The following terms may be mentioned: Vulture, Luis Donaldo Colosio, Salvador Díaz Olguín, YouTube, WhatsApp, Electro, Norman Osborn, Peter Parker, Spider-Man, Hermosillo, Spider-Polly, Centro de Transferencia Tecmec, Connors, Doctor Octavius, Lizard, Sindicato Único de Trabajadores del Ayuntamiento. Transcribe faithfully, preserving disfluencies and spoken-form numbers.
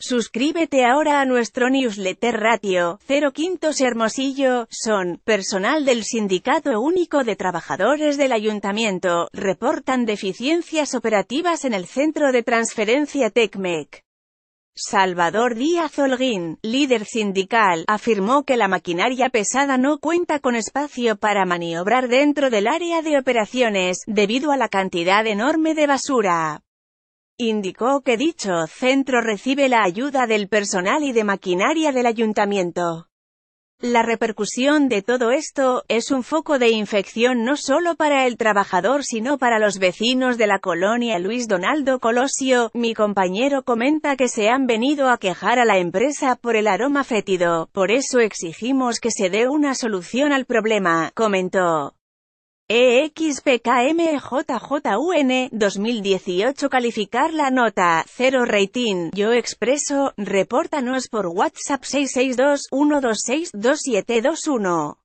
Suscríbete ahora a nuestro newsletter ratio, cero quintos Hermosillo, son, personal del Sindicato Único de Trabajadores del Ayuntamiento, reportan deficiencias operativas en el Centro de Transferencia Tecmec. Salvador Díaz Olguín, líder sindical, afirmó que la maquinaria pesada no cuenta con espacio para maniobrar dentro del área de operaciones, debido a la cantidad enorme de basura. Indicó que dicho centro recibe la ayuda del personal y de maquinaria del ayuntamiento. La repercusión de todo esto es un foco de infección no solo para el trabajador sino para los vecinos de la colonia Luis Donaldo Colosio. Mi compañero comenta que se han venido a quejar a la empresa por el aroma fétido, por eso exigimos que se dé una solución al problema, comentó. E X P K M J J U N, dos mil dieciocho calificar la nota, cero rating, yo expreso, repórtanos por WhatsApp seis seis dos, uno dos seis, dos siete dos uno.